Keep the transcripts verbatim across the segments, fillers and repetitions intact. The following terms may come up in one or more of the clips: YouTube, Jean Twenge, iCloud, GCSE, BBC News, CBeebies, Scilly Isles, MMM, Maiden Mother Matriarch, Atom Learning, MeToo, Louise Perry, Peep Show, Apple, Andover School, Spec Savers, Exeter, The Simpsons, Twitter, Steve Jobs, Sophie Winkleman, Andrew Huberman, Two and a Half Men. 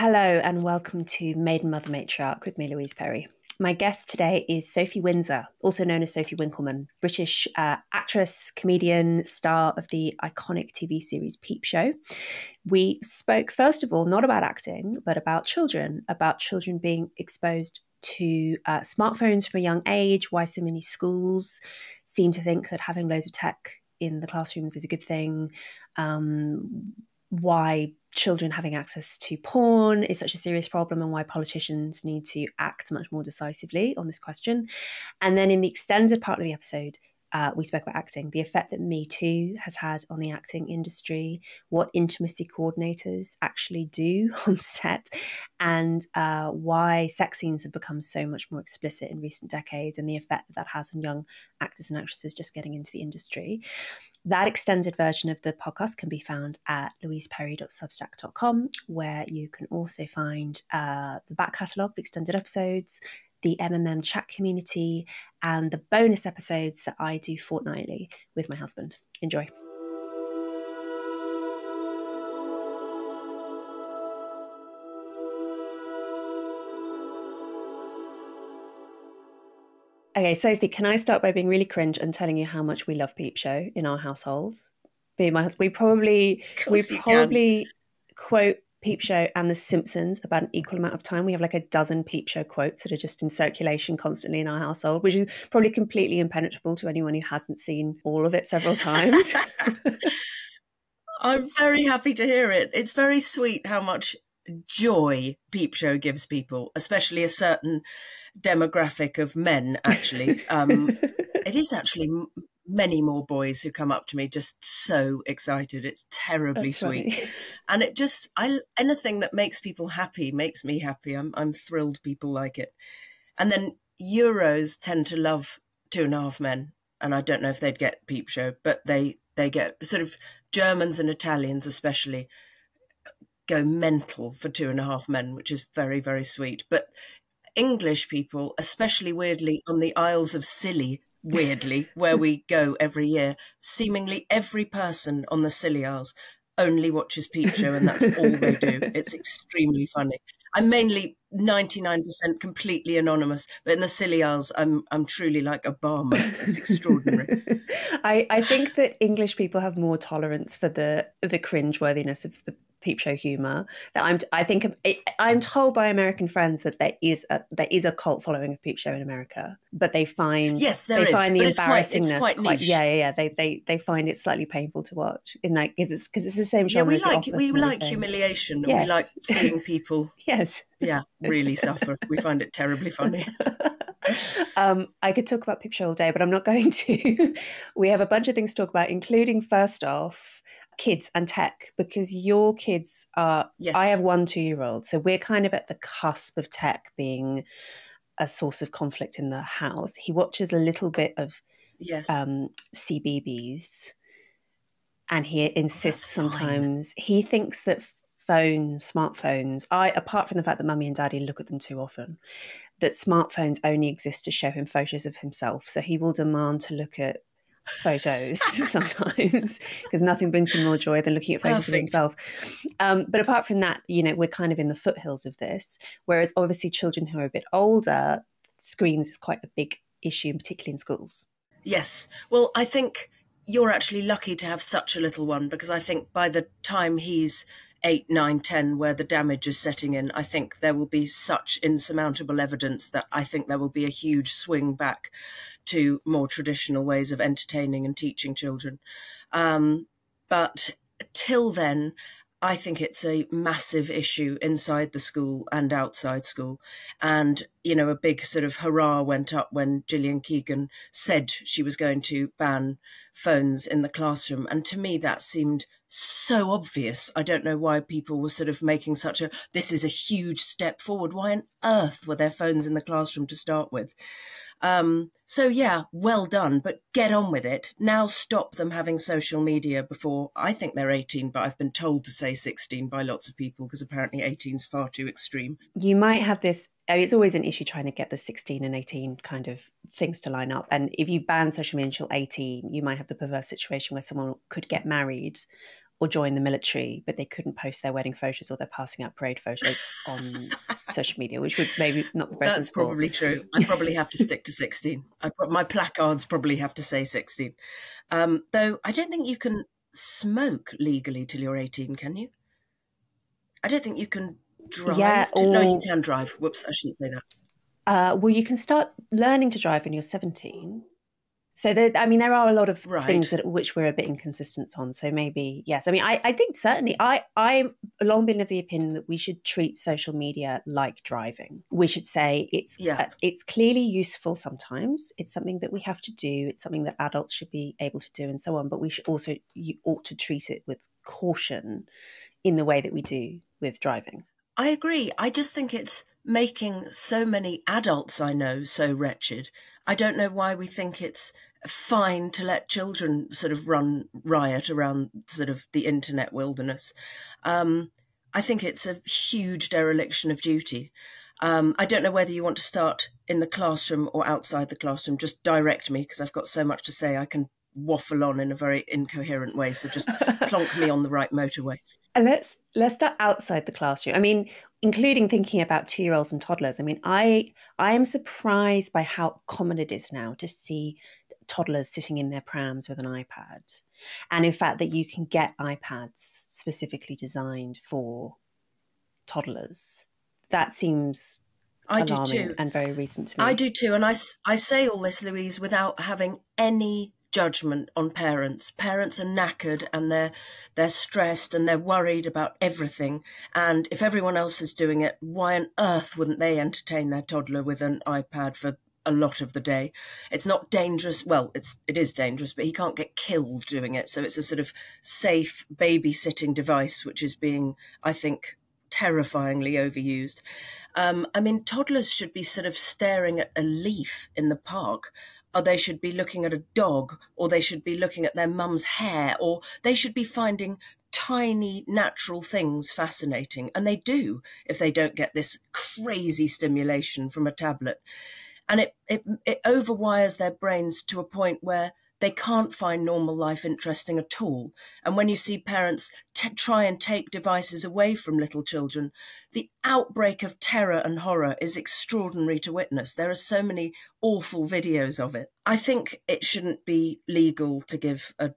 Hello and welcome to Maiden Mother Matriarch with me, Louise Perry. My guest today is Sophie Windsor, also known as Sophie Winkleman, British uh, actress, comedian, star of the iconic T V series Peep Show. We spoke, first of all, not about acting, but about children, about children being exposed to uh, smartphones from a young age, why so many schools seem to think that having loads of tech in the classrooms is a good thing, um, why children having access to porn is such a serious problem and why politicians need to act much more decisively on this question. And then in the extended part of the episode, uh, we spoke about acting, the effect that Me Too has had on the acting industry, what intimacy coordinators actually do on set, and uh, why sex scenes have become so much more explicit in recent decades and the effect that that has on young actors and actresses just getting into the industry. That extended version of the podcast can be found at louise perry dot substack dot com, where you can also find uh, the back catalogue, the extended episodes, the M M M chat community, and the bonus episodes that I do fortnightly with my husband. Enjoy. Okay, Sophie, can I start by being really cringe and telling you how much we love Peep Show in our households? Me and my husband, we probably we probably can. Quote Peep Show and The Simpsons about an equal amount of time. We have like a dozen Peep Show quotes that are just in circulation constantly in our household, which is probably completely impenetrable to anyone who hasn't seen all of it several times. I'm very happy to hear it. It's very sweet how much joy Peep Show gives people, especially a certain demographic of men, actually. Um, it is actually m many more boys who come up to me just so excited. It's terribly That's sweet. Funny. And it just, I anything that makes people happy makes me happy. I'm, I'm thrilled people like it. And then Euros tend to love Two and a Half Men. And I don't know if they'd get Peep Show, but they, they get sort of Germans and Italians especially go mental for Two and a Half Men, which is very, very sweet. But English people, especially weirdly on the Isles of Scilly, weirdly, where we go every year, seemingly every person on the Scilly Isles only watches Peep Show and that's all they do. It's extremely funny. I'm mainly ninety-nine percent completely anonymous, but in the Scilly Isles, I'm, I'm truly like a barman. It's extraordinary. I, I think that English people have more tolerance for the, the cringeworthiness of the Peep Show humor that I'm I think I'm told by American friends that there is a there is a cult following of Peep Show in America, but they find yes there they is, find the it's embarrassingness quite, it's quite quite, yeah yeah yeah they they they find it slightly painful to watch in like because it's because it's the same genre. Yeah, we as like we like thing. humiliation. Yes. We like seeing people yes yeah really suffer. We find it terribly funny. Um, I could talk about Peep Show all day, but I'm not going to. We have a bunch of things to talk about, including, first off, kids and tech, because your kids are, yes. I have one two-year-old, so we're kind of at the cusp of tech being a source of conflict in the house. He watches a little bit of yes. um, CBeebies, and he insists sometimes, he thinks that phones, smartphones, I, apart from the fact that mummy and daddy look at them too often, that smartphones only exist to show him photos of himself. So he will demand to look at photos sometimes because nothing brings him more joy than looking at photos Perfect. of himself. Um, but apart from that, you know, we're kind of in the foothills of this. Whereas obviously children who are a bit older, screens is quite a big issue, particularly in schools. Yes. Well, I think you're actually lucky to have such a little one because I think by the time he's eight, nine, ten, where the damage is setting in, I think there will be such insurmountable evidence that I think there will be a huge swing back to more traditional ways of entertaining and teaching children. Um, but till then, I think it's a massive issue inside the school and outside school. And, you know, a big sort of hurrah went up when Gillian Keegan said she was going to ban phones in the classroom. And to me, that seemed so obvious. I don't know why people were sort of making such a, this is a huge step forward. Why on earth were there phones in the classroom to start with? Um, so yeah, well done, but get on with it. Now stop them having social media before, I think they're eighteen, but I've been told to say sixteen by lots of people because apparently eighteen is far too extreme. You might have this, I mean, it's always an issue trying to get the sixteen and eighteen kind of things to line up. And if you ban social media until eighteen, you might have the perverse situation where someone could get married or join the military, but they couldn't post their wedding photos or their passing out parade photos on social media, which would maybe not be very That's sensible. Probably true. I probably have to stick to sixteen. I, my placards probably have to say sixteen. Um, though I don't think you can smoke legally till you're eighteen, can you? I don't think you can drive. Yeah, to, or, no, you can drive. Whoops, I shouldn't say that. Uh, well, you can start learning to drive when you're seventeen. So, there, I mean, there are a lot of right. things that which we're a bit inconsistent on. So maybe, yes. I mean, I, I think certainly I, I've long been of the opinion that we should treat social media like driving. We should say it's yeah. uh, it's clearly useful sometimes. It's something that we have to do. It's something that adults should be able to do and so on. But we should also, you ought to treat it with caution in the way that we do with driving. I agree. I just think it's making so many adults I know so wretched. I don't know why we think it's fine to let children sort of run riot around sort of the internet wilderness. Um, I think it's a huge dereliction of duty. Um, I don't know whether you want to start in the classroom or outside the classroom. Just direct me, because I've got so much to say. I can waffle on in a very incoherent way. So just plonk me on the right motorway. And let's let's start outside the classroom. I mean, including thinking about two-year-olds and toddlers. I mean, I I am surprised by how common it is now to see toddlers sitting in their prams with an iPad. And in fact, that you can get iPads specifically designed for toddlers. That seems I alarming do too. And very recent to me. I do too. And I, I say all this, Louise, without having any judgment on parents. Parents are knackered and they're they're stressed and they're worried about everything. And if everyone else is doing it, why on earth wouldn't they entertain their toddler with an iPad for a lot of the day? It's not dangerous. Well, it's it is dangerous, but he can't get killed doing it. So it's a sort of safe babysitting device, which is being, I think, terrifyingly overused. Um, I mean, toddlers should be sort of staring at a leaf in the park, or they should be looking at a dog, or they should be looking at their mum's hair, or they should be finding tiny natural things fascinating. And they do, if they don't get this crazy stimulation from a tablet. And it, it, it overwires their brains to a point where they can't find normal life interesting at all. And when you see parents t- try and take devices away from little children, the outbreak of terror and horror is extraordinary to witness. There are so many awful videos of it. I think it shouldn't be legal to give a,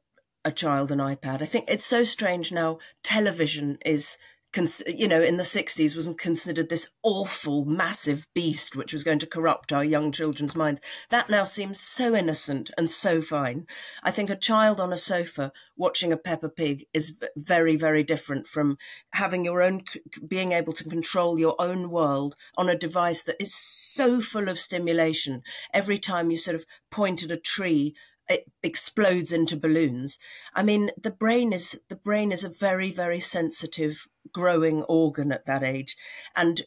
a child an iPad. I think it's so strange now. Television is, cons- you know, in the sixties wasn't considered this awful, massive beast which was going to corrupt our young children's minds. That now seems so innocent and so fine. I think a child on a sofa watching a Peppa Pig is very, very different from having your own, being able to control your own world on a device that is so full of stimulation. Every time you sort of point at a tree, it explodes into balloons. I mean, the brain is the brain is a very, very sensitive growing organ at that age, and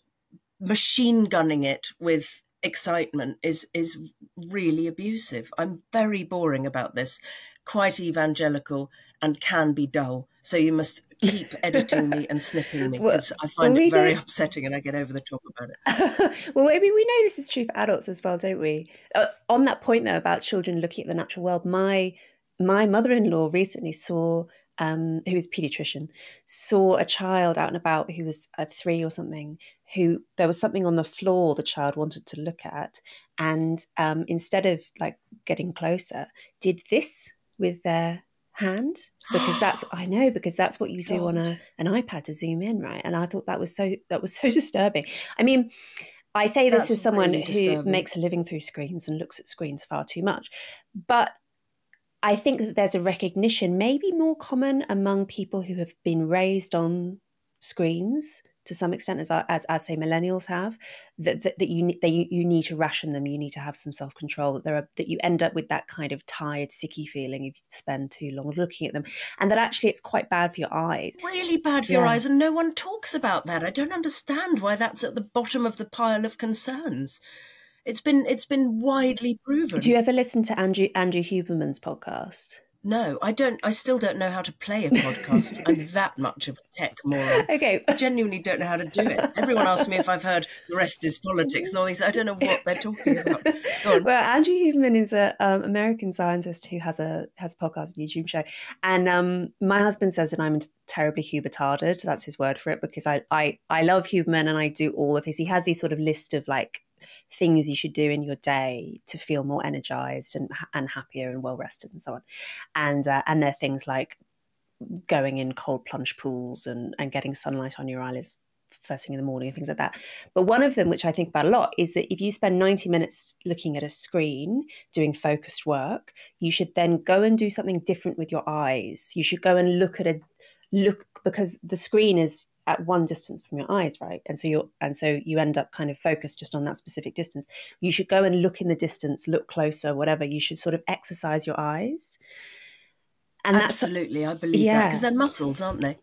machine gunning it with excitement is is really abusive. I'm very boring about this, quite evangelical, and can be dull. So you must keep editing me and snipping me, because well, I find well, it very know. upsetting and I get over the top about it. Well, I mean, we know this is true for adults as well, don't we? Uh, on that point, though, about children looking at the natural world, my my mother-in-law recently saw, um, who is a paediatrician, saw a child out and about who was uh, three or something, who there was something on the floor the child wanted to look at. And um, instead of like getting closer, did this with their hand, because that's I know because that's what you God. do on a an iPad to zoom in, right? And I thought that was so that was so disturbing. I mean, I say this that's as someone really who makes a living through screens and looks at screens far too much, but I think that there's a recognition, maybe more common among people who have been raised on screens to some extent, as as, as say millennials have, that that, that you that you, you need to ration them. You need to have some self control. That there are that you end up with that kind of tired, sicky feeling if you spend too long looking at them, and that actually it's quite bad for your eyes. Really bad for yeah. your eyes, and no one talks about that. I don't understand why that's at the bottom of the pile of concerns. It's been it's been widely proven. Do you ever listen to Andrew Andrew Huberman's podcast? No, I don't. I still don't know how to play a podcast. I'm that much of a tech moron. Okay. I genuinely don't know how to do it. Everyone asks me if I've heard The Rest Is Politics and all these. I don't know what they're talking about. Go on. Well, Andrew Huberman is an um, American scientist who has a has a podcast, a YouTube show. And um, my husband says that I'm terribly Hubertarded. That's his word for it, because I, I, I love Huberman and I do all of his. He has these sort of list of like things you should do in your day to feel more energized and and happier and well rested and so on, and uh, and they're things like going in cold plunge pools and and getting sunlight on your eyelids first thing in the morning and things like that. But one of them, which I think about a lot, is that if you spend ninety minutes looking at a screen doing focused work, you should then go and do something different with your eyes. You should go and look at a look because the screen is at one distance from your eyes, right? And so you're, and so you end up kind of focused just on that specific distance. You should go and look in the distance, look closer, whatever. You should sort of exercise your eyes. And absolutely, that's, I believe yeah. that, because they're muscles, aren't they?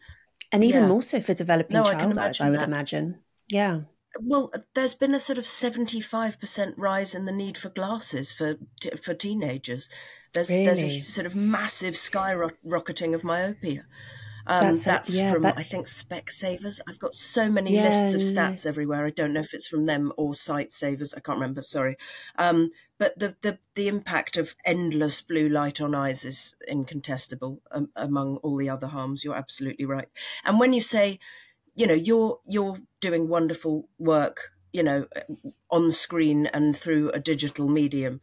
And even yeah. more so for developing no, child I eyes, I would that. imagine. Yeah. Well, there's been a sort of seventy-five percent rise in the need for glasses for t for teenagers. There's really? there's a sort of massive skyrocketing of myopia. Um, that's that's a, yeah, from, that... I think, Spec Savers. I've got so many yeah, lists of stats yeah. everywhere. I don't know if it's from them or Sight Savers. I can't remember, sorry. Um, but the, the, the impact of endless blue light on eyes is incontestable um, among all the other harms. You're absolutely right. And when you say, you know, you're, you're doing wonderful work, you know, on screen and through a digital medium,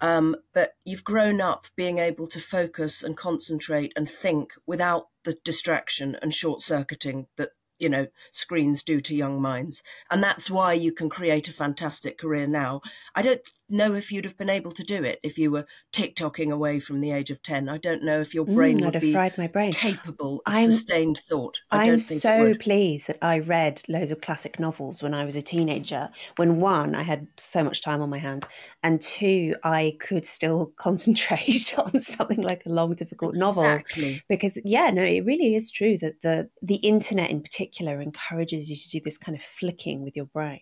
um, but you've grown up being able to focus and concentrate and think without the distraction and short-circuiting that, you know, screens do to young minds. And that's why you can create a fantastic career now. I don't know if you'd have been able to do it if you were TikToking away from the age of ten. I don't know if your brain mm, would I'd be fried my brain. capable of I'm, sustained thought. I I'm don't think so pleased that I read loads of classic novels when I was a teenager, when one, I had so much time on my hands, and two, I could still concentrate on something like a long, difficult novel. Exactly. Because, yeah, no, it really is true that the, the internet in particular encourages you to do this kind of flicking with your brain,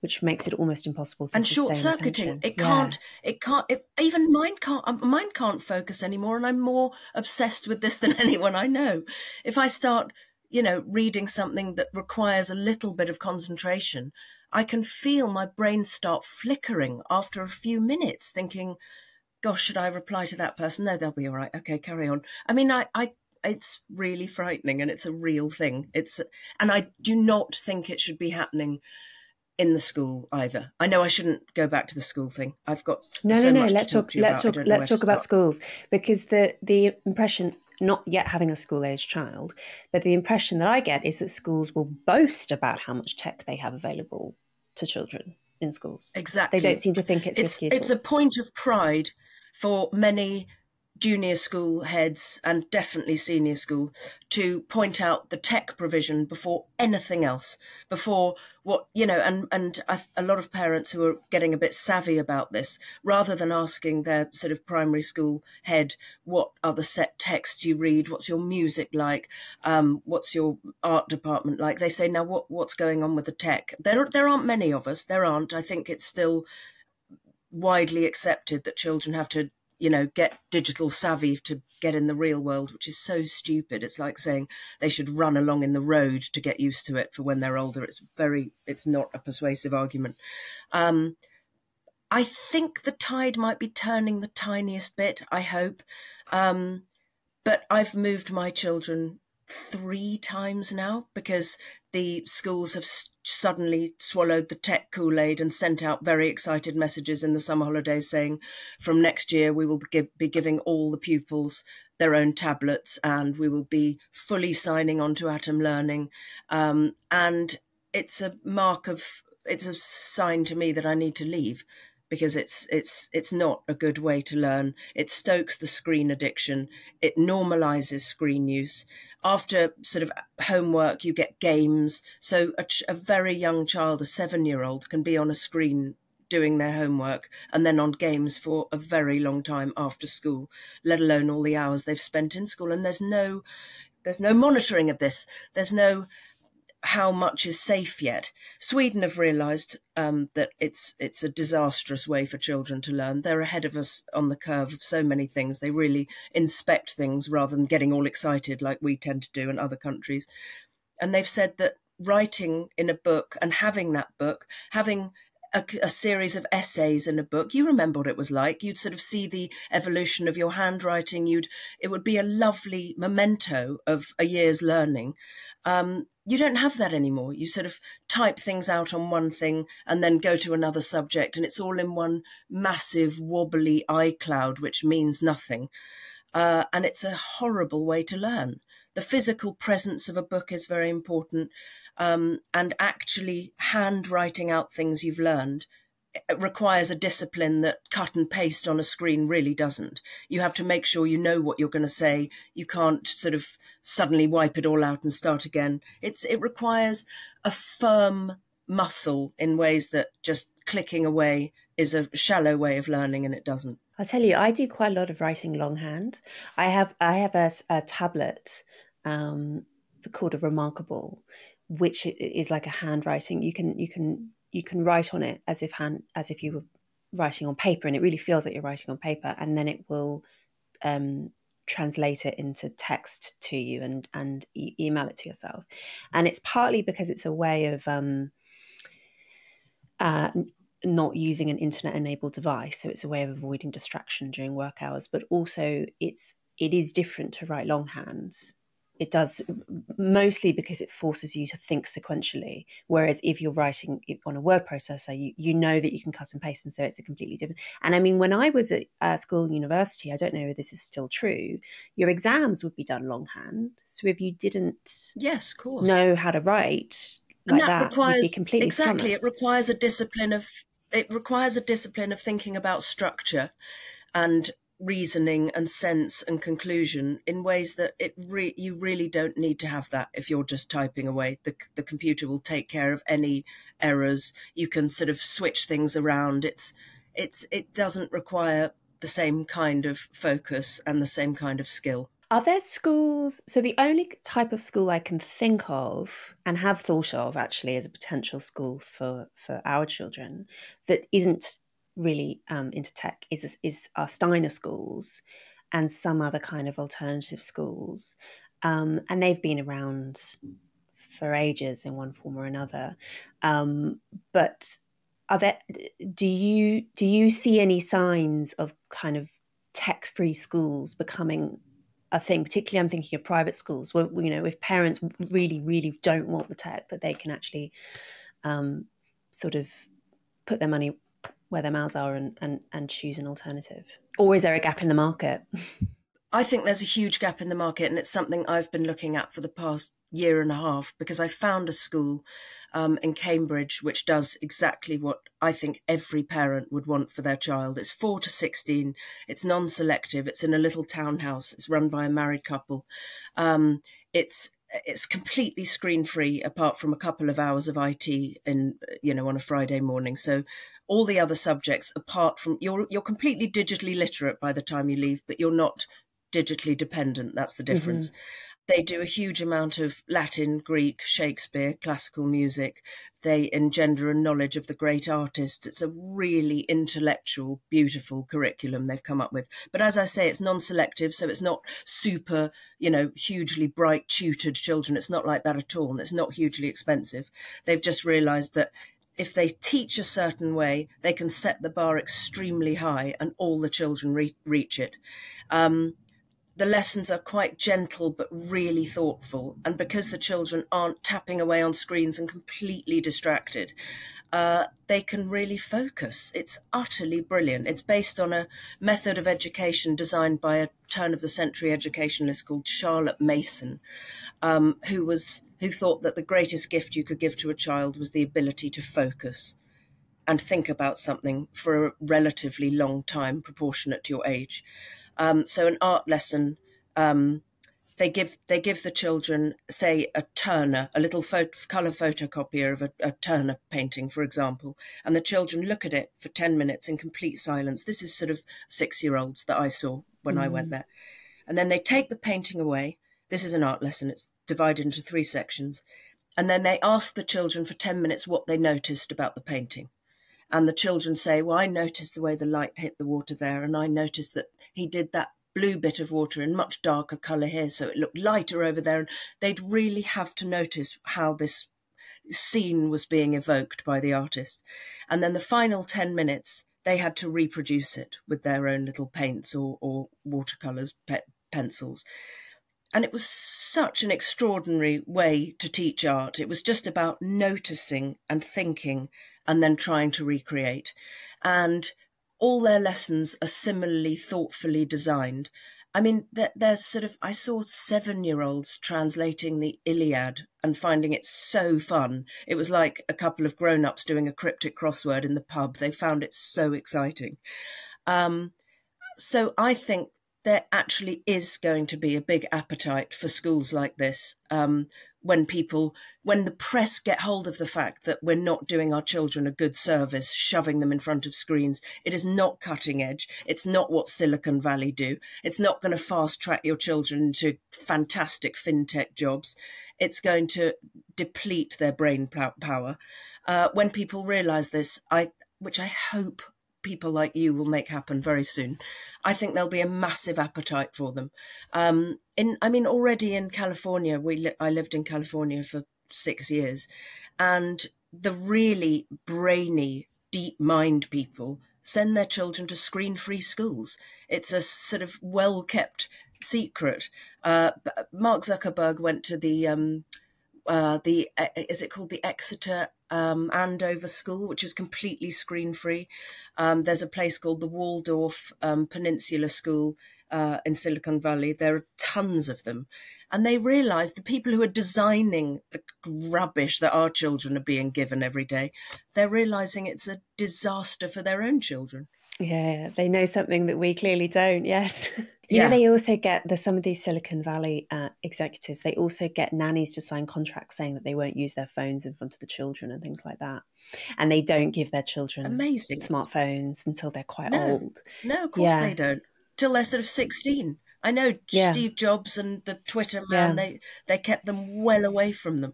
which makes it almost impossible to sustain attention. And short-circuiting. It can't, yeah. it can't, it, even mine can't, mine can't focus anymore, and I'm more obsessed with this than anyone I know. If I start, you know, reading something that requires a little bit of concentration, I can feel my brain start flickering after a few minutes, thinking, gosh, should I reply to that person? No, they'll be all right. Okay, carry on. I mean, I, I, it's really frightening, and it's a real thing. It's, and I do not think it should be happening in the school either. I know I shouldn't go back to the school thing. I've got no, so no, no. Much let's to talk. talk let's about. talk. Let's talk about schools, because the the impression, not yet having a school age child, but the impression that I get is that schools will boast about how much tech they have available to children in schools. Exactly. They don't seem to think it's, it's risky at all. It's a point of pride for many junior school heads and definitely senior school to point out the tech provision before anything else, before what, you know, and, and a, a lot of parents who are getting a bit savvy about this, rather than asking their sort of primary school head, what are the set texts you read? What's your music like? Um, what's your art department like? They say, now what, what's going on with the tech? There, there aren't many of us. There aren't. I think it's still widely accepted that children have to, you know, get digital savvy to get in the real world, which is so stupid. It's like saying they should run along in the road to get used to it for when they're older. It's very, it's not a persuasive argument. Um, I think the tide might be turning the tiniest bit, I hope. Um, but I've moved my children three times now because the schools have suddenly swallowed the tech Kool-Aid and sent out very excited messages in the summer holidays saying, from next year, we will give, be giving all the pupils their own tablets, and we will be fully signing on to Atom Learning. Um, and it's a mark of, it's a sign to me that I need to leave, because it's, it's, it's not a good way to learn. It stokes the screen addiction. It normalizes screen use. After sort of homework, you get games. So a, a very young child, a seven-year-old, can be on a screen doing their homework and then on games for a very long time after school, let alone all the hours they've spent in school. And there's no, there's no monitoring of this. There's no how much is safe yet. Sweden have realised um, that it's it's a disastrous way for children to learn. They're ahead of us on the curve of so many things. They really inspect things rather than getting all excited like we tend to do in other countries. And they've said that writing in a book and having that book, having a, a series of essays in a book, you remember what it was like. You'd sort of see the evolution of your handwriting. You'd it would be a lovely memento of a year's learning. Um, you don't have that anymore. You sort of type things out on one thing and then go to another subject, and it's all in one massive wobbly iCloud, which means nothing. Uh, and it's a horrible way to learn. The physical presence of a book is very important, um, and actually handwriting out things you've learned requires a discipline that cut and paste on a screen really doesn't. You have to make sure you know what you're going to say. You can't sort of suddenly wipe it all out and start again. It's it requires a firm muscle in ways that just clicking away is a shallow way of learning, and it doesn't. I'll tell you, I do quite a lot of writing longhand. I have I have a, a tablet. Um, called a Remarkable, which is like a handwriting. You can you can you can write on it as if hand as if you were writing on paper, and it really feels like you're writing on paper. And then it will um, translate it into text to you and and e email it to yourself. And it's partly because it's a way of um, uh, not using an internet-enabled device, so it's a way of avoiding distraction during work hours. But also, it's it is different to write longhand. It does mostly because it forces you to think sequentially. Whereas if you're writing on a word processor, you, you know that you can cut and paste. And so it's a completely different. And I mean, when I was at uh, school and university, I don't know if this is still true, your exams would be done longhand. So if you didn't yes, of course. know how to write like and that, that requires, you'd be completely Exactly. It requires a discipline of, it requires a discipline of thinking about structure and reasoning and sense and conclusion in ways that it re you really don't need to have that if you're just typing away. The, the computer will take care of any errors. You can sort of switch things around. It's it's it doesn't require the same kind of focus and the same kind of skill. Are there schools? So the only type of school I can think of and have thought of actually as a potential school for for our children that isn't really um, into tech is is our Steiner schools and some other kind of alternative schools, um, and they've been around for ages in one form or another. Um, but are there? Do you do you see any signs of kind of tech-free schools becoming a thing? Particularly, I'm thinking of private schools, where you know if parents really really don't want the tech, that they can actually um, sort of put their money where their mouths are and, and, and choose an alternative? Or is there a gap in the market? I think there's a huge gap in the market, and it's something I've been looking at for the past year and a half, because I found a school um, in Cambridge which does exactly what I think every parent would want for their child. It's four to sixteen, it's non-selective, it's in a little townhouse, it's run by a married couple. Um, it's It's completely screen-free, apart from a couple of hours of I T in, you know, on a Friday morning. So all the other subjects, apart from you're you're completely digitally literate by the time you leave, but you're not digitally dependent. That's the difference. Mm-hmm. They do a huge amount of Latin, Greek, Shakespeare, classical music. They engender a knowledge of the great artists. It's a really intellectual, beautiful curriculum they've come up with. But as I say, it's non-selective, so it's not super, you know, hugely bright, tutored children. It's not like that at all, and it's not hugely expensive. They've just realised that if they teach a certain way, they can set the bar extremely high and all the children re reach it. Um, The lessons are quite gentle, but really thoughtful. And because the children aren't tapping away on screens and completely distracted, uh, they can really focus. It's utterly brilliant. It's based on a method of education designed by a turn-of-the-century educationalist called Charlotte Mason, um, who was who thought that the greatest gift you could give to a child was the ability to focus and think about something for a relatively long time proportionate to your age. Um, so an art lesson, um, they give they give the children, say, a Turner, a little photo, colour photocopier of a, a Turner painting, for example, and the children look at it for ten minutes in complete silence. This is sort of six-year-olds that I saw when mm. I went there. And then they take the painting away. This is an art lesson. It's divided into three sections. And then they ask the children for ten minutes what they noticed about the painting. And the children say, well, I noticed the way the light hit the water there. And I noticed that he did that blue bit of water in much darker colour here. So it looked lighter over there. And they'd really have to notice how this scene was being evoked by the artist. And then the final ten minutes, they had to reproduce it with their own little paints or, or watercolours, pe pencils. And it was such an extraordinary way to teach art. It was just about noticing and thinking and then trying to recreate. And all their lessons are similarly thoughtfully designed. I mean, they're, they're sort of, I saw seven-year-olds translating the Iliad and finding it so fun. It was like a couple of grown-ups doing a cryptic crossword in the pub. They found it so exciting. Um, so I think there actually is going to be a big appetite for schools like this um, when people, when the press get hold of the fact that we're not doing our children a good service, shoving them in front of screens. It is not cutting edge. It's not what Silicon Valley do. It's not going to fast track your children into fantastic fintech jobs. It's going to deplete their brain power. Uh, when people realise this, I, which I hope people like you will make happen very soon, I think there'll be a massive appetite for them. Um, in, I mean, already in California, we li I lived in California for six years, and the really brainy, deep mind people send their children to screen-free schools. It's a sort of well-kept secret. Uh, Mark Zuckerberg went to the, um, uh, the uh, is it called the Exeter um, Andover School, which is completely screen-free. Um, there's a place called the Waldorf um, Peninsula School uh, in Silicon Valley. There are tons of them. And they realise the people who are designing the rubbish that our children are being given every day, they're realising it's a disaster for their own children. Yeah, they know something that we clearly don't, yes. You yeah. know, they also get, the, some of these Silicon Valley uh, executives, they also get nannies to sign contracts saying that they won't use their phones in front of the children and things like that. And they don't give their children Amazing. smartphones until they're quite no. old. No, of course yeah. they don't. Till they're sort of sixteen. I know yeah. Steve Jobs and the Twitter man, yeah. they, they kept them well away from them.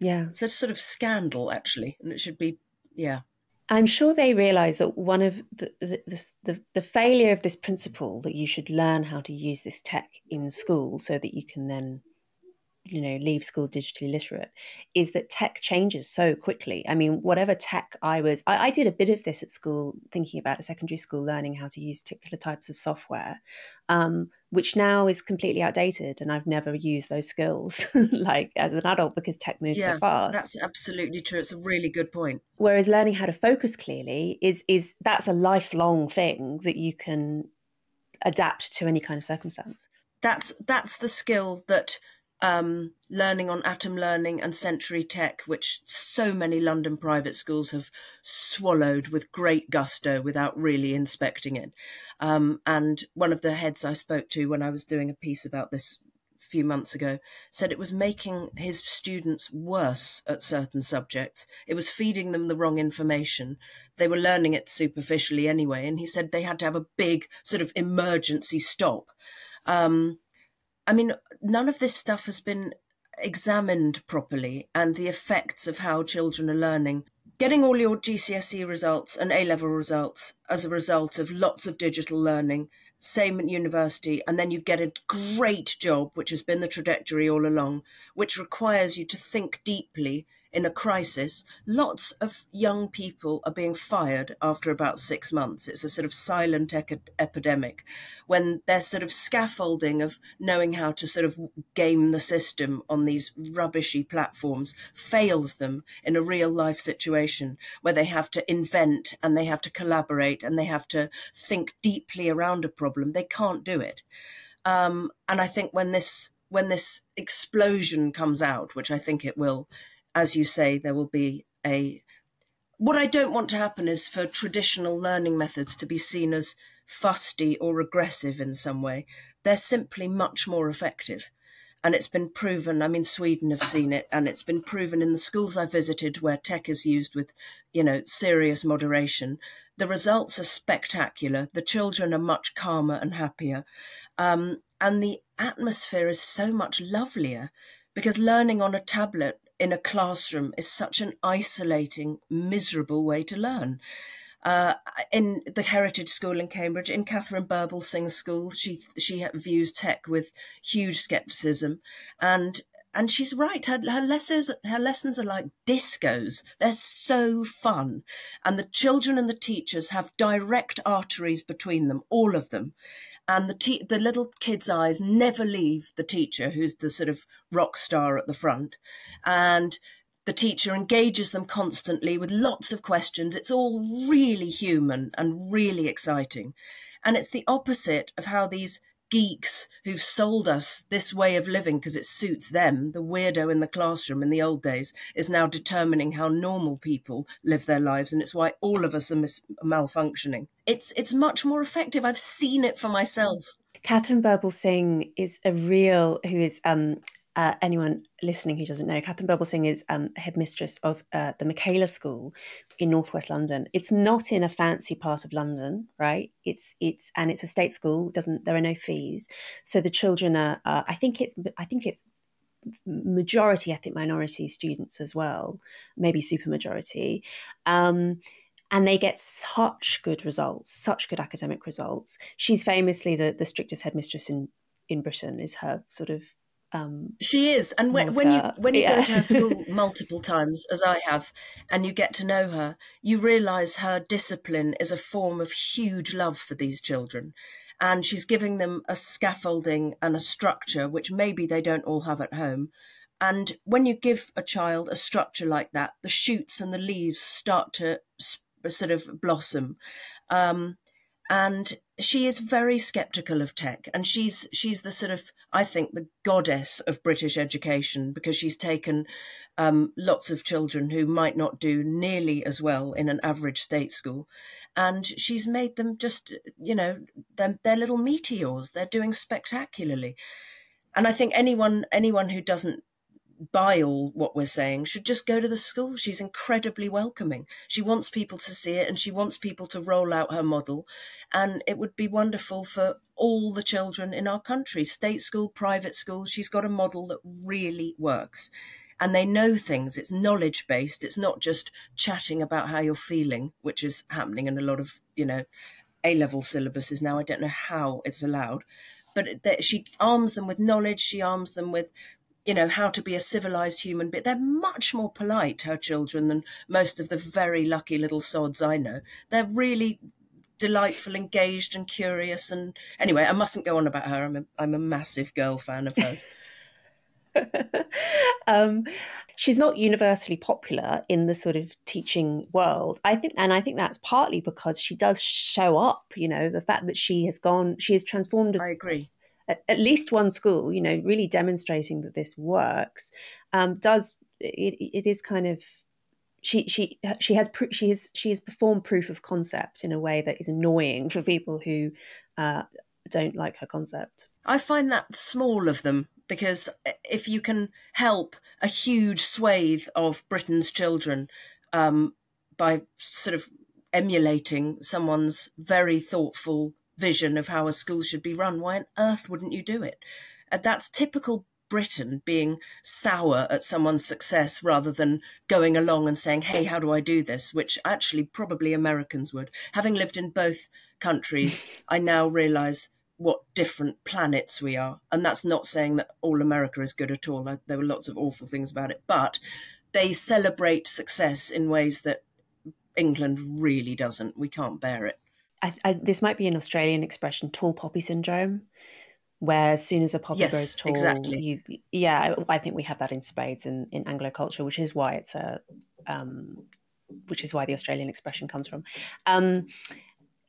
Yeah. So it's sort of scandal, actually. And it should be, yeah. I'm sure they realise that one of the the, the the failure of this principle, that you should learn how to use this tech in school so that you can then, you know, leave school digitally literate, is that tech changes so quickly. I mean, whatever tech I was, I, I did a bit of this at school, thinking about a secondary school, learning how to use particular types of software, um, which now is completely outdated. And I've never used those skills like as an adult, because tech moves yeah, so fast. That's absolutely true. It's a really good point. Whereas learning how to focus clearly is, is that's a lifelong thing that you can adapt to any kind of circumstance. That's, that's the skill that, Um, learning on Atom Learning and Century Tech, which so many London private schools have swallowed with great gusto without really inspecting it. Um, and one of the heads I spoke to when I was doing a piece about this a few months ago said it was making his students worse at certain subjects. It was feeding them the wrong information. They were learning it superficially anyway. And he said they had to have a big sort of emergency stop. Um, I mean, none of this stuff has been examined properly, and the effects of how children are learning. Getting all your G C S E results and A level results as a result of lots of digital learning, same at university, and then you get a great job, which has been the trajectory all along, which requires you to think deeply in a crisis. Lots of young people are being fired after about six months. It's a sort of silent epidemic when their sort of scaffolding of knowing how to sort of game the system on these rubbishy platforms fails them in a real life situation where they have to invent and they have to collaborate and they have to think deeply around a problem. They can't do it. Um, and I think when this, when this explosion comes out, which I think it will, as you say, there will be a... What I don't want to happen is for traditional learning methods to be seen as fusty or regressive in some way. They're simply much more effective. And it's been proven, I mean, Sweden have seen it, and it's been proven in the schools I visited where tech is used with, you know, serious moderation. The results are spectacular. The children are much calmer and happier. Um, and the atmosphere is so much lovelier, because learning on a tablet in a classroom is such an isolating, miserable way to learn. Uh, in the Heritage School in Cambridge, in Katharine Birbalsingh's school, she she views tech with huge scepticism, and and she's right. Her her lessons her lessons are like discos. They're so fun, and the children and the teachers have direct arteries between them, all of them, and the te the little kids' eyes never leave the teacher, who's the sort of rock star at the front, and the teacher engages them constantly with lots of questions. It's all really human and really exciting. And it's the opposite of how these geeks who've sold us this way of living because it suits them, the weirdo in the classroom in the old days, is now determining how normal people live their lives. And it's why all of us are mis malfunctioning. It's, it's much more effective. I've seen it for myself. Katharine Birbalsingh is a real, who is... Um, Uh, anyone listening who doesn't know, Katharine Birbalsingh is um, headmistress of uh, the Michaela School in northwest London. It's not in a fancy part of London, right? It's it's and it's a state school. Doesn't there are no fees, so the children are. Uh, I think it's I think it's majority ethnic minority students as well, maybe super majority, um, and they get such good results, such good academic results. She's famously the the strictest headmistress in in Britain. Is her sort of. Um, she is, and when, when you when you yeah. go to her school multiple times, as I have, and you get to know her, you realise her discipline is a form of huge love for these children, and she's giving them a scaffolding and a structure which maybe they don't all have at home. And when you give a child a structure like that, the shoots and the leaves start to sort of blossom. Um, And she is very sceptical of tech, and she's she's the sort of, I think, the goddess of British education, because she's taken um, lots of children who might not do nearly as well in an average state school, and she's made them just, you know, they're, they're little meteors. They're doing spectacularly, and I think anyone anyone who doesn't buy all what we're saying should just go to the school. She's incredibly welcoming. She wants people to see it, and she wants people to roll out her model, and it would be wonderful for all the children in our country, state school, private school. She's got a model that really works, and they know things. It's knowledge based. It's not just chatting about how you're feeling, which is happening in a lot of, you know, A-level syllabuses now. I don't know how it's allowed, but it, she arms them with knowledge. She arms them with, you know, how to be a civilized human. But they're much more polite, her children, than most of the very lucky little sods I know. They're really delightful, engaged and curious. And anyway, I mustn't go on about her. I'm a, I'm a massive girl fan of hers. um, she's not universally popular in the sort of teaching world, I think. And I think that's partly because she does show up, you know, the fact that she has gone, she has transformed us. I agree. At least one school, you know, really demonstrating that this works, um, does it, it is kind of she she she has she has she has performed proof of concept in a way that is annoying for people who uh, don't like her concept. I find that small of them, because if you can help a huge swathe of Britain's children um, by sort of emulating someone's very thoughtful vision of how a school should be run, why on earth wouldn't you do it? And that's typical Britain, being sour at someone's success rather than going along and saying, hey, how do I do this? Which actually probably Americans would. Having lived in both countries, I now realise what different planets we are. And that's not saying that all America is good at all. There were lots of awful things about it. But they celebrate success in ways that England really doesn't. We can't bear it. I, I, this might be an Australian expression, tall poppy syndrome, where as soon as a poppy yes, grows tall, exactly. you, yeah, I, I think we have that in spades in, in Anglo culture, which is why it's a, um, which is why the Australian expression comes from. Um,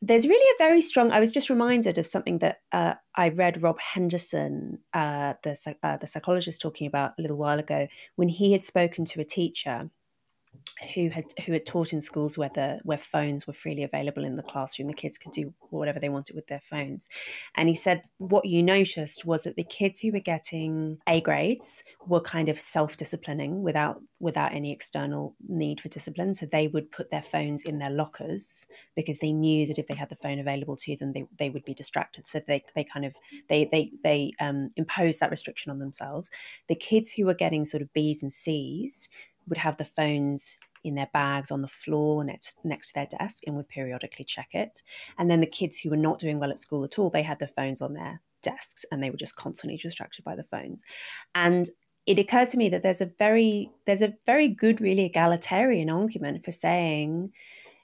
there's really a very strong. I was just reminded of something that uh, I read Rob Henderson, uh, the uh, the psychologist, talking about a little while ago, when he had spoken to a teacher who had who had taught in schools where the where phones were freely available in the classroom. The kids could do whatever they wanted with their phones. And he said what you noticed was that the kids who were getting A grades were kind of self-disciplining without without any external need for discipline. So they would put their phones in their lockers because they knew that if they had the phone available to them, they, they would be distracted. So they they kind of they they they um, imposed that restriction on themselves. The kids who were getting sort of B's and C's would have the phones in their bags on the floor next, next to their desk and would periodically check it. And then the kids who were not doing well at school at all, they had the phones on their desks and they were just constantly distracted by the phones. And it occurred to me that there's a very, there's a very good, really egalitarian argument for saying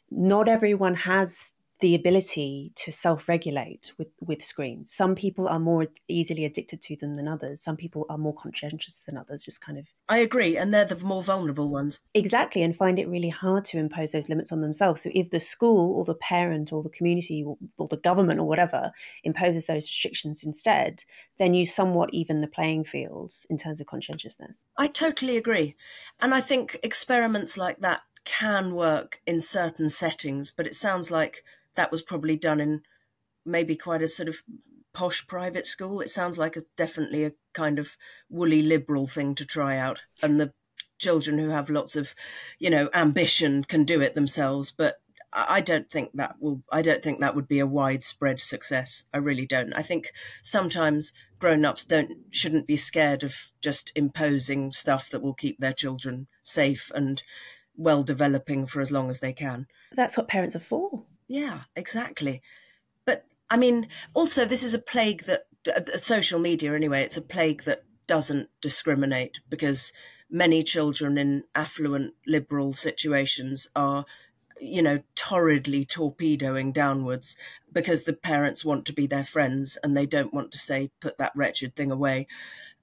not everyone has the ability to self-regulate with, with screens. Some people are more easily addicted to them than others. Some people are more conscientious than others, just kind of... I agree, and they're the more vulnerable ones. Exactly, and find it really hard to impose those limits on themselves. So if the school or the parent or the community or, or the government or whatever imposes those restrictions instead, then you somewhat even the playing field in terms of conscientiousness. I totally agree. And I think experiments like that can work in certain settings, but it sounds like that was probably done in maybe quite a sort of posh private school. It sounds like a, definitely a kind of woolly liberal thing to try out. And the children who have lots of, you know, ambition can do it themselves. But I don't think that will, I don't think that would be a widespread success. I really don't. I think sometimes grown-ups don't, shouldn't be scared of just imposing stuff that will keep their children safe and well developing for as long as they can. That's what parents are for. Yeah, exactly. But I mean, also this is a plague that, uh, social media anyway, it's a plague that doesn't discriminate, because many children in affluent liberal situations are, you know, torridly torpedoing downwards because the parents want to be their friends and they don't want to say, put that wretched thing away,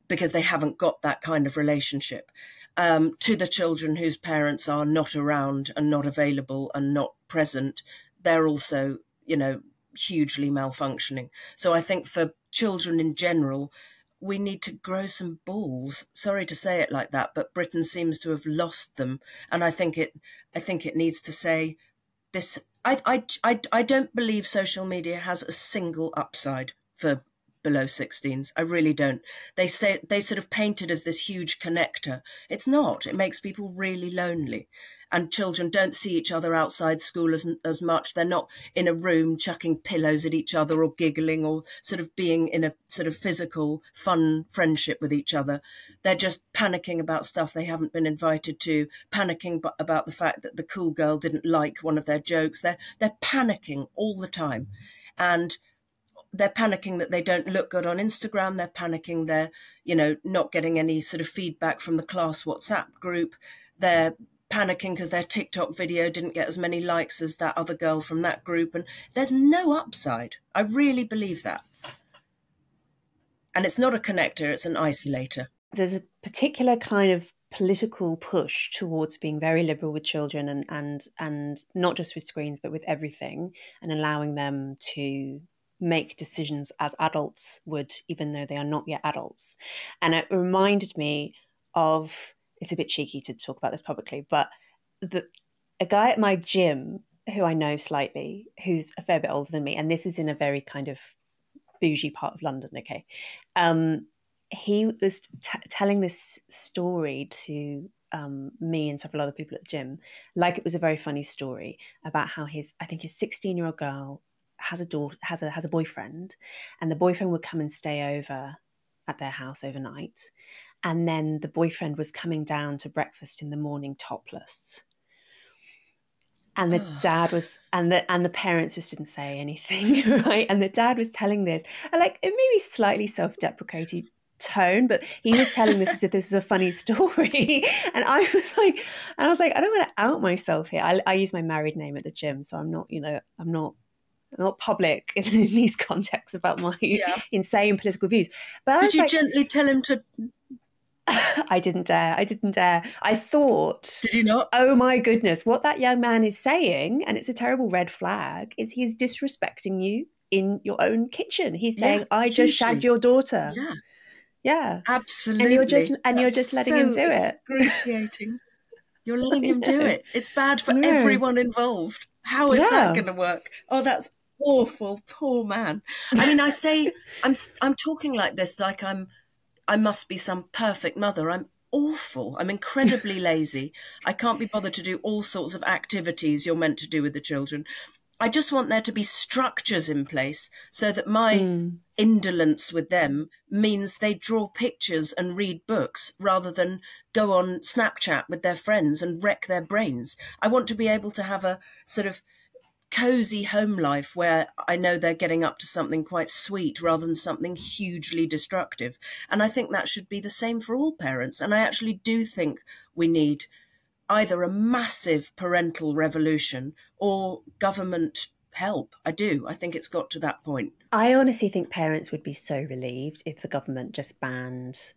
because they haven't got that kind of relationship. Um, to the children whose parents are not around and not available and not present, they're also, you know, hugely malfunctioning. So I think for children in general, we need to grow some balls. Sorry to say it like that, but Britain seems to have lost them. And I think it, I think it needs to say this. I, I, I, I don't believe social media has a single upside for below sixteens. I really don't. They say they sort of paint it as this huge connector. It's not. It makes people really lonely. And children don't see each other outside school as, as much. They're not in a room chucking pillows at each other or giggling or sort of being in a sort of physical, fun friendship with each other. They're just panicking about stuff they haven't been invited to, panicking about the fact that the cool girl didn't like one of their jokes. They're, they're panicking all the time. And they're panicking that they don't look good on Instagram. They're panicking they're, you know, not getting any sort of feedback from the class WhatsApp group. They're panicking because their TikTok video didn't get as many likes as that other girl from that group. And there's no upside. I really believe that. And it's not a connector, it's an isolator. There's a particular kind of political push towards being very liberal with children and, and, and not just with screens, but with everything, and allowing them to make decisions as adults would, even though they are not yet adults. And it reminded me of... It's a bit cheeky to talk about this publicly, but the, a guy at my gym who I know slightly, who's a fair bit older than me, and this is in a very kind of bougie part of London, okay, um, he was t telling this story to um, me and several other people at the gym, like it was a very funny story about how his, I think his sixteen-year-old girl has a daughter, has a has a boyfriend, and the boyfriend would come and stay over at their house overnight. And then the boyfriend was coming down to breakfast in the morning topless. And the oh. dad was, and the and the parents just didn't say anything, right? And the dad was telling this, like, it may be slightly self-deprecating tone, but he was telling this as if this was a funny story. And I was like, and I was like, I don't want to out myself here. I, I use my married name at the gym, so I'm not, you know, I'm not, I'm not public in, in these contexts about my yeah. insane political views. But did I was you like, gently tell him to? I didn't dare. I didn't dare. I thought, did you not? Oh my goodness, what that young man is saying, and it's a terrible red flag, is he's disrespecting you in your own kitchen. He's saying, yeah, I just shagged your daughter. Yeah. Yeah. Absolutely. And you're just and That's you're just letting so him do it. Excruciating. You're letting him do it. It's bad for no. everyone involved. How is yeah. that going to work? Oh, that's awful. Poor man. I mean, I say I'm I'm talking like this like I'm I must be some perfect mother. I'm awful. I'm incredibly lazy. I can't be bothered to do all sorts of activities you're meant to do with the children. I just want there to be structures in place so that my mm. indolence with them means they draw pictures and read books rather than go on Snapchat with their friends and wreck their brains. I want to be able to have a sort of cozy home life where I know they're getting up to something quite sweet rather than something hugely destructive. And I think that should be the same for all parents. And I actually do think we need either a massive parental revolution or government help. I do. I think it's got to that point. I honestly think parents would be so relieved if the government just banned,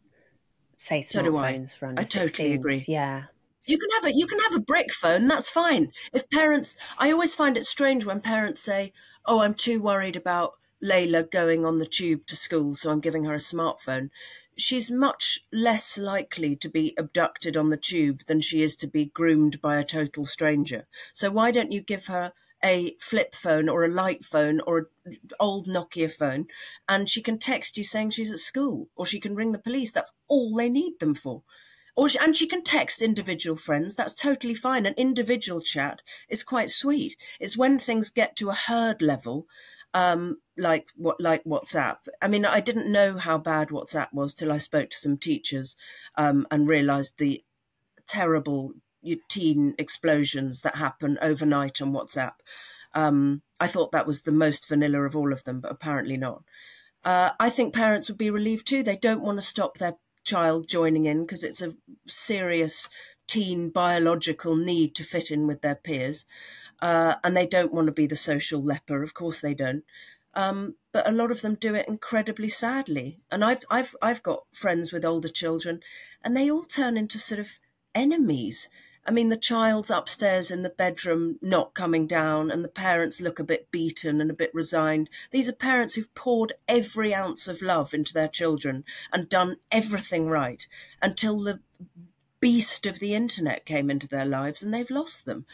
say, smartphones so for under sixteens. I totally agree. Yeah. You can have a you can have a brick phone. That's fine. If parents, I always find it strange when parents say, "Oh, I'm too worried about Layla going on the tube to school, so I'm giving her a smartphone." She's much less likely to be abducted on the tube than she is to be groomed by a total stranger. So why don't you give her a flip phone or a light phone or an old Nokia phone, and she can text you saying she's at school, or she can ring the police. That's all they need them for. Or she, and she can text individual friends. That's totally fine. An individual chat is quite sweet. It's when things get to a herd level, Um, like what, like WhatsApp. I mean, I didn't know how bad WhatsApp was till I spoke to some teachers um, and realised the terrible teen explosions that happen overnight on WhatsApp. Um, I thought that was the most vanilla of all of them, but apparently not. Uh, I think parents would be relieved too. They don't want to stop their child joining in because it's a serious teen biological need to fit in with their peers. Uh, and they don't want to be the social leper. Of course they don't. Um, but a lot of them do it incredibly sadly. And I've, I've, I've got friends with older children and they all turn into sort of enemies. I mean, the child's upstairs in the bedroom, not coming down, and the parents look a bit beaten and a bit resigned. These are parents who've poured every ounce of love into their children and done everything right until the beast of the internet came into their lives and they've lost them.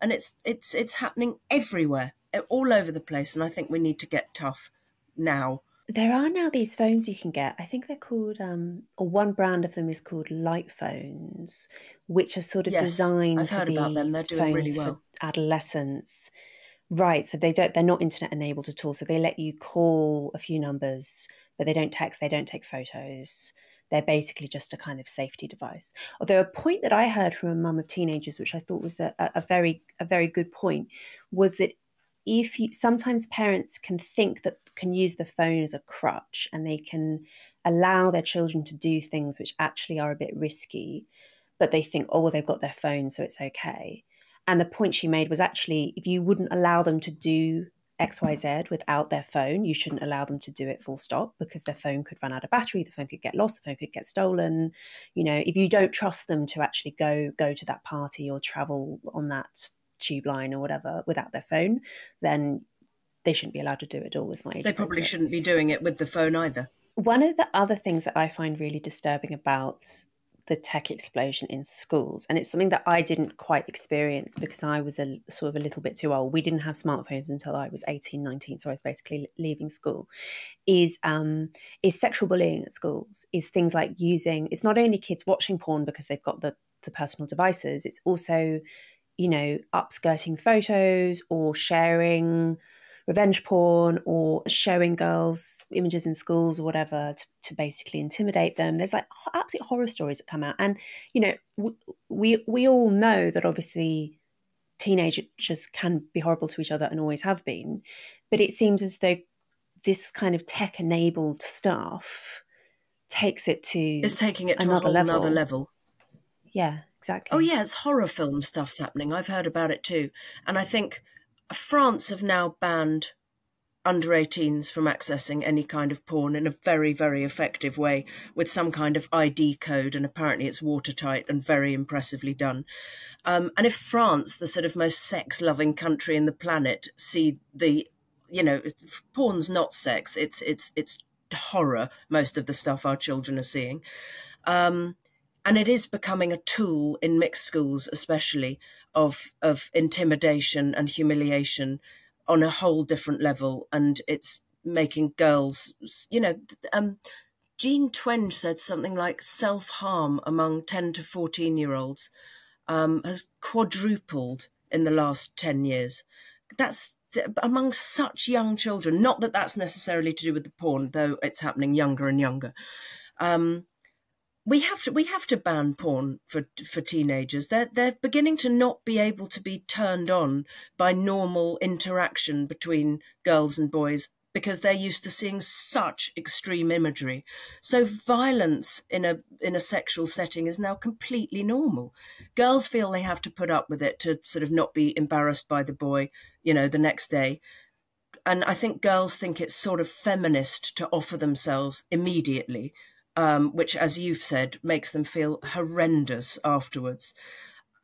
And it's it's it's happening everywhere, all over the place. And I think we need to get tough now. There are now these phones you can get. I think they're called, um, or one brand of them is called Light Phones, which are sort of yes, designed I've heard to be about them. They're doing really well. For adolescents, right? So they don't they're not internet enabled at all. So they let you call a few numbers, but they don't text. They don't take photos. They're basically just a kind of safety device. Although a point that I heard from a mum of teenagers, which I thought was a, a very a very good point, was that if you, sometimes parents can think that can use the phone as a crutch and they can allow their children to do things which actually are a bit risky, but they think, oh, well, they've got their phone, so it's okay. And the point she made was actually, if you wouldn't allow them to do X Y Z without their phone, you shouldn't allow them to do it, full stop, because their phone could run out of battery, the phone could get lost, the phone could get stolen. You know, if you don't trust them to actually go go to that party or travel on that tube line or whatever without their phone, then they shouldn't be allowed to do it at all. It's not, they probably shouldn't be doing it with the phone either. One of the other things that I find really disturbing about the tech explosion in schools, and it's something that I didn't quite experience because I was a sort of a little bit too old. We didn't have smartphones until I was eighteen, nineteen, so I was basically leaving school, is um, is sexual bullying at schools, is things like using, it's not only kids watching porn because they've got the, the personal devices, it's also, you know, upskirting photos or sharing revenge porn or showing girls images in schools or whatever to, to basically intimidate them. There's like absolute horror stories that come out. And, you know, w we we all know that obviously teenagers can be horrible to each other and always have been. But it seems as though this kind of tech-enabled stuff takes it to It's taking it to another, level. another level. Yeah, exactly. Oh, yeah, it's horror film stuff's happening. I've heard about it too. And I think France have now banned under eighteens from accessing any kind of porn in a very, very effective way with some kind of I D code, and apparently it's watertight and very impressively done. Um, and if France, the sort of most sex-loving country in the planet, see the, you know, porn's not sex, it's it's it's horror, most of the stuff our children are seeing. Um, And it is becoming a tool in mixed schools, especially of of intimidation and humiliation on a whole different level. And it's making girls, you know, um, Jean Twenge said something like self-harm among ten to fourteen year olds um, has quadrupled in the last ten years. That's among such young children. Not that that's necessarily to do with the porn, though it's happening younger and younger. Um, we have to we have to ban porn for for teenagers. They're they're beginning to not be able to be turned on by normal interaction between girls and boys, because they're used to seeing such extreme imagery. So violence in a in a sexual setting is now completely normal. Girls feel they have to put up with it to sort of not be embarrassed by the boy, you know, the next day. And I think girls think it's sort of feminist to offer themselves immediately, um, which, as you've said, makes them feel horrendous afterwards.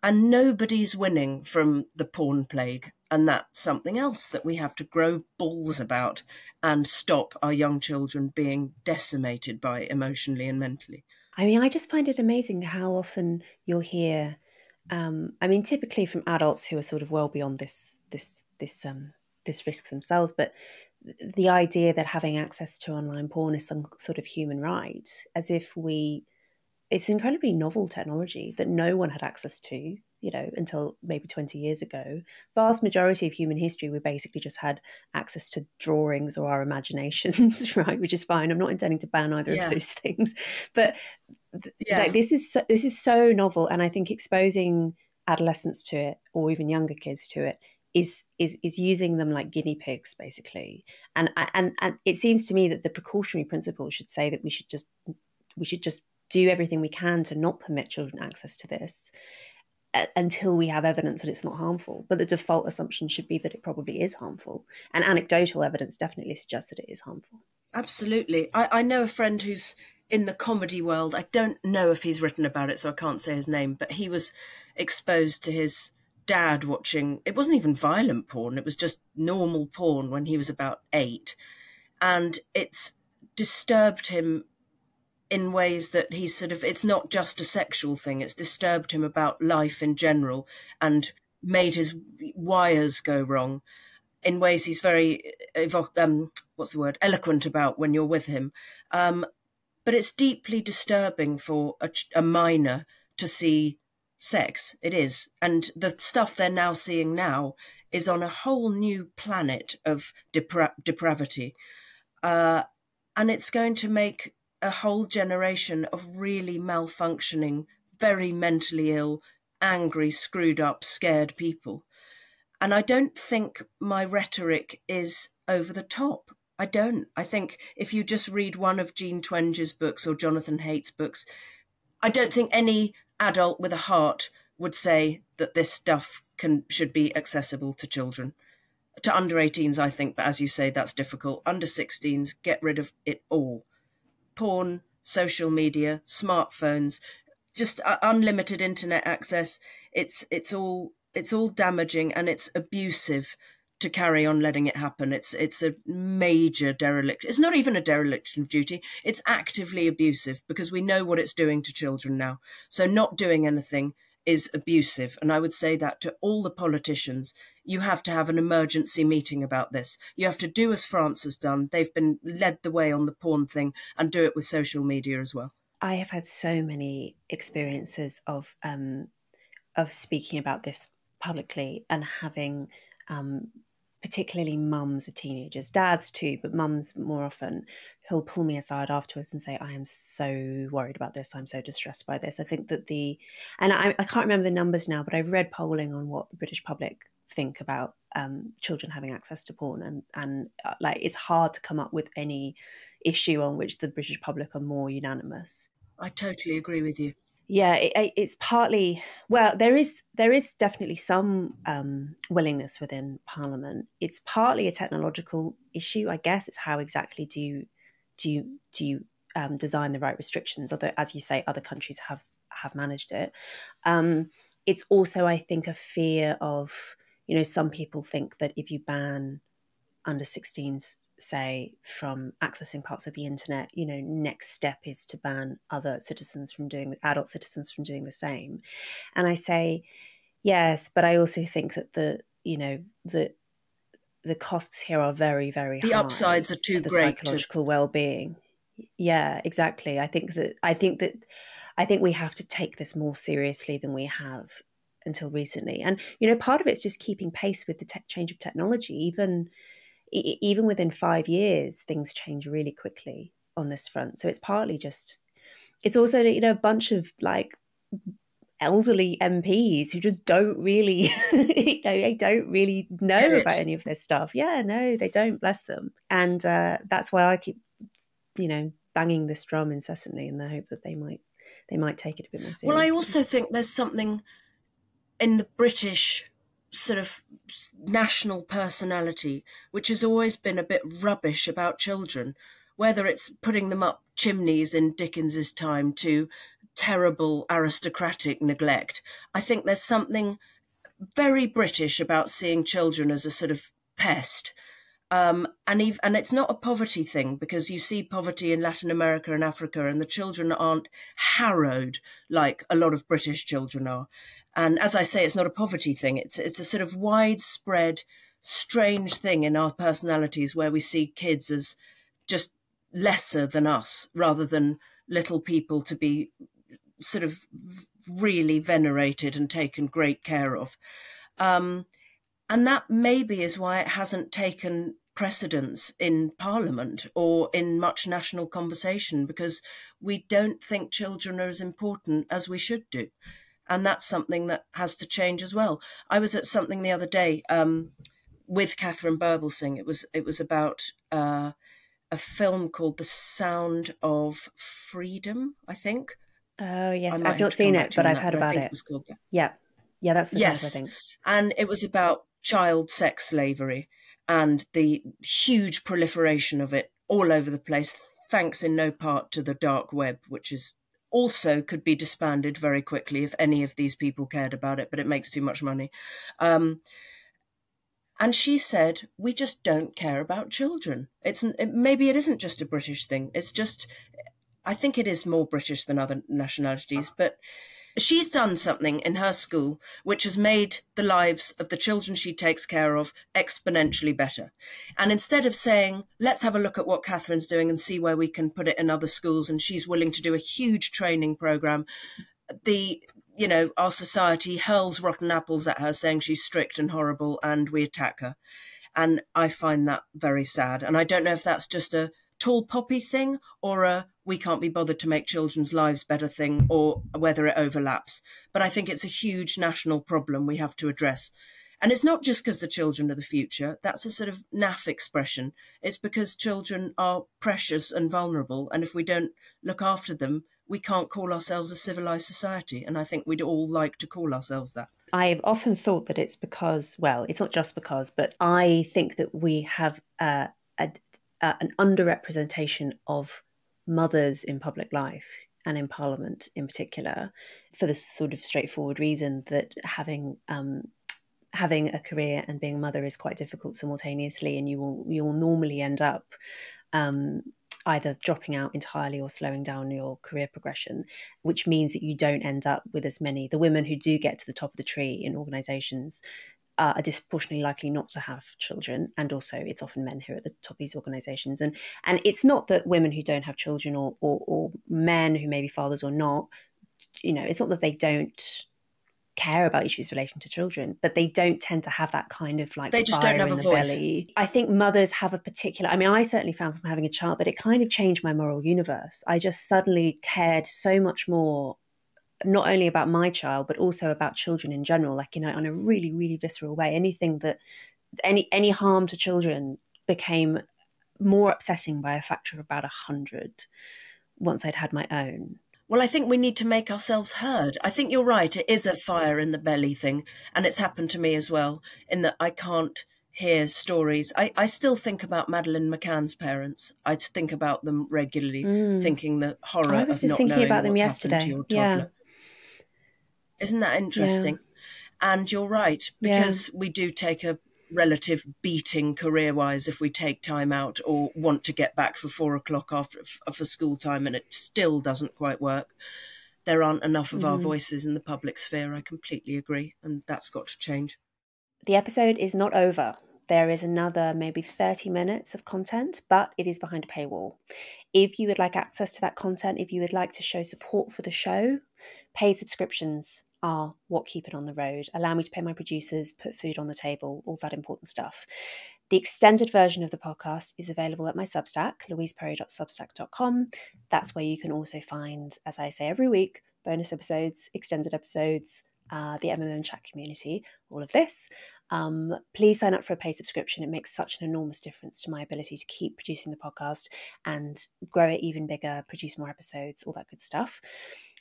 And nobody's winning from the porn plague. And that's something else that we have to grow balls about and stop our young children being decimated by emotionally and mentally. I mean, I just find it amazing how often you'll hear, um, I mean, typically from adults who are sort of well beyond this, this, this, um, this risk themselves, but the idea that having access to online porn is some sort of human right, as if we, it's incredibly novel technology that no one had access to, you know, until maybe twenty years ago. Vast majority of human history, we basically just had access to drawings or our imaginations, right? Which is fine. I'm not intending to ban either yeah. of those things, but th yeah. like this is so, this is so novel, and I think exposing adolescents to it, or even younger kids to it, is is is using them like guinea pigs, basically. And and and it seems to me that the precautionary principle should say that we should just we should just do everything we can to not permit children access to this until we have evidence that it's not harmful. But the default assumption should be that it probably is harmful. And anecdotal evidence definitely suggests that it is harmful. Absolutely. I, I know a friend who's in the comedy world. I don't know if he's written about it, so I can't say his name, but he was exposed to his dad watching, it wasn't even violent porn, it was just normal porn when he was about eight. And it's disturbed him in ways that he sort of, it's not just a sexual thing, it's disturbed him about life in general and made his wires go wrong in ways he's very, um, what's the word, eloquent about when you're with him. Um, but it's deeply disturbing for a, a minor to see sex, it is. And the stuff they're now seeing now is on a whole new planet of depra depravity. Uh, and it's going to make a whole generation of really malfunctioning, very mentally ill, angry, screwed up, scared people. And I don't think my rhetoric is over the top. I don't. I think if you just read one of Jean Twenge's books or Jonathan Haidt's books, I don't think any adult with a heart would say that this stuff can should be accessible to children. To under eighteens, I think, but as you say, that's difficult. Under sixteens, get rid of it all. Porn, social media, smartphones, just unlimited internet access. It's it's all it's all damaging, and it's abusive to carry on letting it happen. It's it's a major dereliction. It's not even a dereliction of duty. It's actively abusive, because we know what it's doing to children now. So not doing anything is abusive. And I would say that to all the politicians. You have to have an emergency meeting about this. You have to do as France has done. They've been led the way on the porn thing, and do it with social media as well. I have had so many experiences of um, of speaking about this publicly, and having um, particularly mums of teenagers, dads too, but mums more often, who'll pull me aside afterwards and say, I am so worried about this. I'm so distressed by this. I think that the, and I, I can't remember the numbers now, but I've read polling on what the British public think about um, children having access to porn, and and uh, like it's hard to come up with any issue on which the British public are more unanimous. I totally agree with you. Yeah, it, it's partly, well, there is there is definitely some um, willingness within Parliament. It's partly a technological issue, I guess. It's how exactly do you do you, do you um, design the right restrictions? Although, as you say, other countries have have managed it. Um, it's also, I think, a fear of, you know, some people think that if you ban under sixteens say, from accessing parts of the internet, you know, next step is to ban other citizens from doing, adult citizens from doing the same. And I say, yes, but I also think that the, you know, the, the costs here are very, very high. The upsides are too great. The psychological well-being. Yeah, exactly. I think that, I think that, I think we have to take this more seriously than we have until recently. And, you know, part of it's just keeping pace with the tech change of technology. Even, e even within five years, things change really quickly on this front. So it's partly just, it's also, you know, a bunch of like elderly M Ps who just don't really, you know, they don't really know about any of this stuff. Yeah, no, they don't, bless them. And uh, that's why I keep, you know, banging this drum incessantly in the hope that they might, they might take it a bit more seriously. Well, I also think there's something in the British sort of national personality, which has always been a bit rubbish about children, whether it's putting them up chimneys in Dickens's time to terrible aristocratic neglect. I think there's something very British about seeing children as a sort of pest. Um, and, even, and it's not a poverty thing, because you see poverty in Latin America and Africa, and the children aren't harrowed like a lot of British children are. And as I say, it's not a poverty thing. It's, it's a sort of widespread, strange thing in our personalities where we see kids as just lesser than us, rather than little people to be sort of really venerated and taken great care of. Um, and that maybe is why it hasn't taken precedence in Parliament or in much national conversation, because we don't think children are as important as we should do. And that's something that has to change as well. I was at something the other day um, with Katharine Birbalsingh. It was it was about uh, a film called The Sound of Freedom, I think. Oh yes, I've not seen it, but I've heard about it. It was called that. Yeah, yeah, that's the yes. title, I think. And it was about child sex slavery and the huge proliferation of it all over the place, thanks in no part to the dark web, which is. Also could be disbanded very quickly if any of these people cared about it, but it makes too much money. Um, and she said, we just don't care about children. It's it, maybe it isn't just a British thing. It's just, I think it is more British than other nationalities, but she's done something in her school which has made the lives of the children she takes care of exponentially better. And instead of saying, let's have a look at what Katharine's doing and see where we can put it in other schools, and she's willing to do a huge training program, the, you know, our society hurls rotten apples at her saying she's strict and horrible, and we attack her. And I find that very sad. And I don't know if that's just a tall poppy thing or a we can't be bothered to make children's lives better thing, or whether it overlaps. But I think it's a huge national problem we have to address. And it's not just because the children are the future. That's a sort of naff expression. It's because children are precious and vulnerable. And if we don't look after them, we can't call ourselves a civilized society. And I think we'd all like to call ourselves that. I've often thought that it's because, well, it's not just because, but I think that we have uh, a, uh, an underrepresentation of mothers in public life and in Parliament in particular, for the sort of straightforward reason that having um, having a career and being a mother is quite difficult simultaneously, and you will you will normally end up um, either dropping out entirely or slowing down your career progression, which means that you don't end up with as many. The women who do get to the top of the tree in organisations Uh, are disproportionately likely not to have children, and also it's often men who are at the top of these organisations. And and it's not that women who don't have children, or, or or men who may be fathers or not, you know, it's not that they don't care about issues relating to children, but they don't tend to have that kind of like they just fire don't have in a the voice. Belly. I think mothers have a particular. I mean, I certainly found from having a child that it kind of changed my moral universe. I just suddenly cared so much more, not only about my child, but also about children in general, like, you know, on a really, really visceral way. Anything that, any any harm to children became more upsetting by a factor of about a hundred once I'd had my own. Well, I think we need to make ourselves heard. I think you're right. It is a fire in the belly thing. And it's happened to me as well, in that I can't hear stories. I, I still think about Madeleine McCann's parents. I think about them regularly, mm. thinking the horror I was just of not thinking knowing about them yesterday. Yeah. Isn't that interesting? Yeah. And you're right, because yeah. we do take a relative beating career-wise if we take time out or want to get back for four o'clock after for school time and it still doesn't quite work. There aren't enough of mm. our voices in the public sphere. I completely agree, and that's got to change. The episode is not over. There is another maybe thirty minutes of content, but it is behind a paywall. If you would like access to that content, if you would like to show support for the show, paid subscriptions are what keep it on the road, allow me to pay my producers, put food on the table, all that important stuff. The extended version of the podcast is available at my Substack, louise perry dot substack dot com. That's where you can also find, as I say every week, bonus episodes, extended episodes, uh, the M M M chat community, all of this. Um, please sign up for a paid subscription. It makes such an enormous difference to my ability to keep producing the podcast and grow it even bigger, produce more episodes, all that good stuff.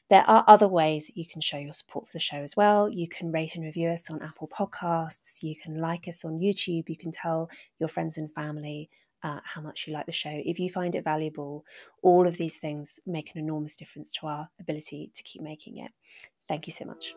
There are other ways that you can show your support for the show as well. You can rate and review us on Apple Podcasts. You can like us on YouTube. You can tell your friends and family uh, how much you like the show. If you find it valuable, all of these things make an enormous difference to our ability to keep making it. Thank you so much.